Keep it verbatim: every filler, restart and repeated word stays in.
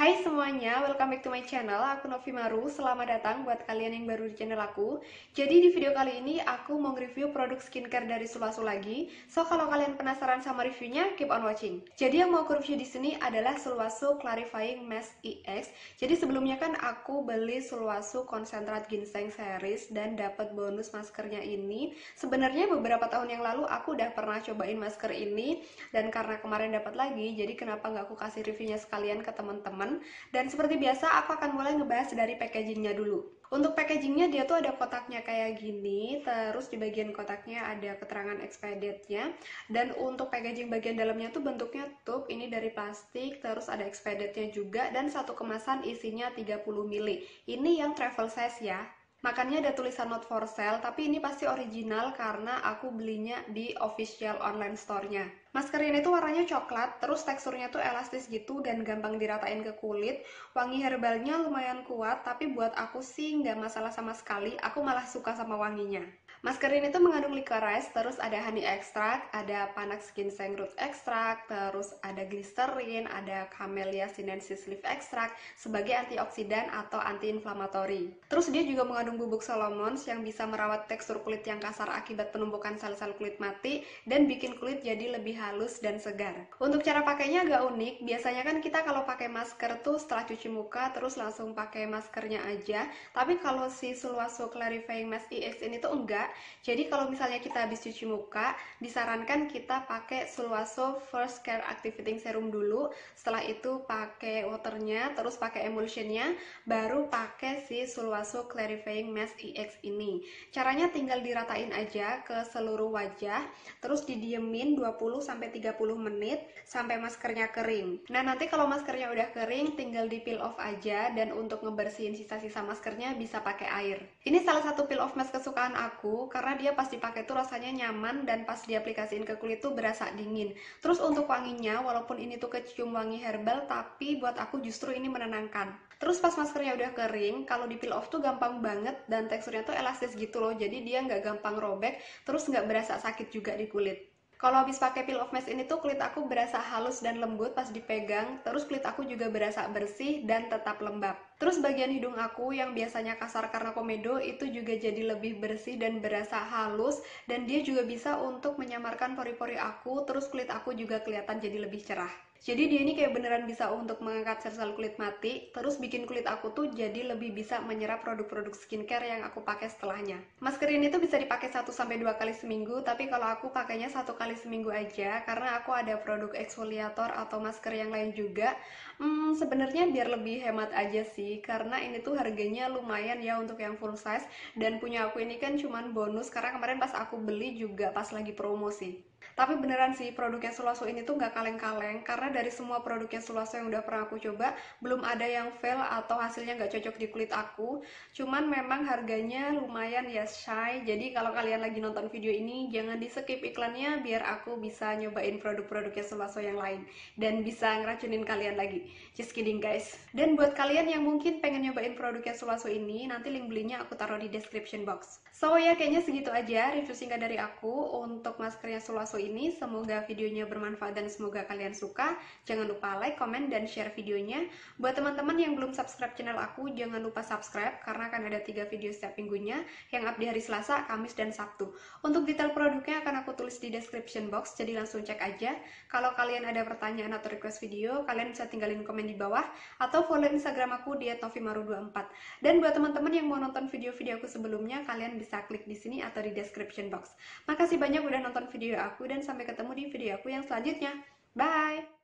Hai semuanya, welcome back to my channel, aku Novi Maru. Selamat datang buat kalian yang baru di channel aku. Jadi di video kali ini aku mau review produk skincare dari Sulwhasoo lagi. So kalau kalian penasaran sama reviewnya, keep on watching. Jadi yang mau aku review di sini adalah Sulwhasoo Clarifying Mask E X. Jadi sebelumnya kan aku beli Sulwhasoo Konsentrat Ginseng Series dan dapat bonus maskernya ini. Sebenarnya beberapa tahun yang lalu aku udah pernah cobain masker ini, dan karena kemarin dapat lagi, jadi kenapa nggak aku kasih reviewnya sekalian ke teman-teman. Dan seperti biasa, aku akan mulai ngebahas dari packagingnya dulu. Untuk packagingnya dia tuh ada kotaknya kayak gini, terus di bagian kotaknya ada keterangan expired-nya. Dan untuk packaging bagian dalamnya tuh bentuknya tube, ini dari plastik, terus ada expired-nya juga, dan satu kemasan isinya tiga puluh mililiter. Ini yang travel size ya. Makanya ada tulisan not for sale, tapi ini pasti original karena aku belinya di official online store-nya. Masker ini tuh warnanya coklat, terus teksturnya tuh elastis gitu dan gampang diratain ke kulit. Wangi herbalnya lumayan kuat, tapi buat aku sih nggak masalah sama sekali, aku malah suka sama wanginya. Masker ini tuh mengandung licorice, terus ada honey extract, ada panax ginseng root extract, terus ada glycerin, ada camellia sinensis leaf extract sebagai antioksidan atau anti-inflamatory. Terus dia juga mengandung bubuk Solomons yang bisa merawat tekstur kulit yang kasar akibat penumpukan sel-sel kulit mati dan bikin kulit jadi lebih halus dan segar. Untuk cara pakainya agak unik, biasanya kan kita kalau pakai masker tuh setelah cuci muka terus langsung pakai maskernya aja, tapi kalau si Sulwhasoo Clarifying Mask E X ini tuh enggak. Jadi kalau misalnya kita habis cuci muka, disarankan kita pakai Sulwhasoo First Care Activating Serum dulu. Setelah itu pakai waternya, terus pakai emulsionnya, baru pakai si Sulwhasoo Clarifying Mask E X ini. Caranya tinggal diratain aja ke seluruh wajah, terus didiemin dua puluh sampai tiga puluh menit sampai maskernya kering. Nah, nanti kalau maskernya udah kering tinggal di peel off aja, dan untuk ngebersihin sisa-sisa maskernya bisa pakai air. Ini salah satu peel off mask kesukaan aku, karena dia pas dipakai tuh rasanya nyaman dan pas diaplikasiin ke kulit tuh berasa dingin. Terus untuk wanginya, walaupun ini tuh kecium wangi herbal, tapi buat aku justru ini menenangkan. Terus pas maskernya udah kering, kalau di peel off tuh gampang banget dan teksturnya tuh elastis gitu loh, jadi dia nggak gampang robek, terus nggak berasa sakit juga di kulit. Kalau habis pakai peel off mask ini tuh kulit aku berasa halus dan lembut pas dipegang, terus kulit aku juga berasa bersih dan tetap lembab. Terus bagian hidung aku yang biasanya kasar karena komedo itu juga jadi lebih bersih dan berasa halus, dan dia juga bisa untuk menyamarkan pori-pori aku, terus kulit aku juga kelihatan jadi lebih cerah. Jadi dia ini kayak beneran bisa untuk mengangkat sel-sel kulit mati, terus bikin kulit aku tuh jadi lebih bisa menyerap produk-produk skincare yang aku pakai setelahnya. Masker ini tuh bisa dipakai satu sampai dua kali seminggu, tapi kalau aku pakainya satu kali seminggu aja karena aku ada produk exfoliator atau masker yang lain juga. Hmm, sebenarnya biar lebih hemat aja sih, karena ini tuh harganya lumayan ya untuk yang full size, dan punya aku ini kan cuman bonus karena kemarin pas aku beli juga pas lagi promosi. Tapi beneran sih produknya Sulwhasoo ini tuh nggak kaleng-kaleng, karena dari semua produknya Sulwhasoo yang udah pernah aku coba belum ada yang fail atau hasilnya nggak cocok di kulit aku. Cuman memang harganya lumayan ya shy, jadi kalau kalian lagi nonton video ini jangan di skip iklannya biar aku bisa nyobain produk-produknya Sulwhasoo yang lain dan bisa ngeracunin kalian lagi. Just kidding guys. Dan buat kalian yang mungkin pengen nyobain produknya Sulwhasoo ini, nanti link belinya aku taruh di description box. So ya, kayaknya segitu aja review singkat dari aku untuk maskernya Sulwhasoo ini. Ini semoga videonya bermanfaat dan semoga kalian suka. Jangan lupa like, comment, dan share videonya. Buat teman-teman yang belum subscribe channel aku, jangan lupa subscribe karena akan ada tiga video setiap minggunya yang up di hari Selasa, Kamis, dan Sabtu. Untuk detail produknya akan aku tulis di description box, jadi langsung cek aja. Kalau kalian ada pertanyaan atau request video, kalian bisa tinggalin komen di bawah atau follow Instagram aku di et novi maru dua puluh empat. Dan buat teman-teman yang mau nonton video-video aku sebelumnya, kalian bisa klik di sini atau di description box. Makasih banyak udah nonton video aku, dan sampai ketemu di video aku yang selanjutnya. Bye!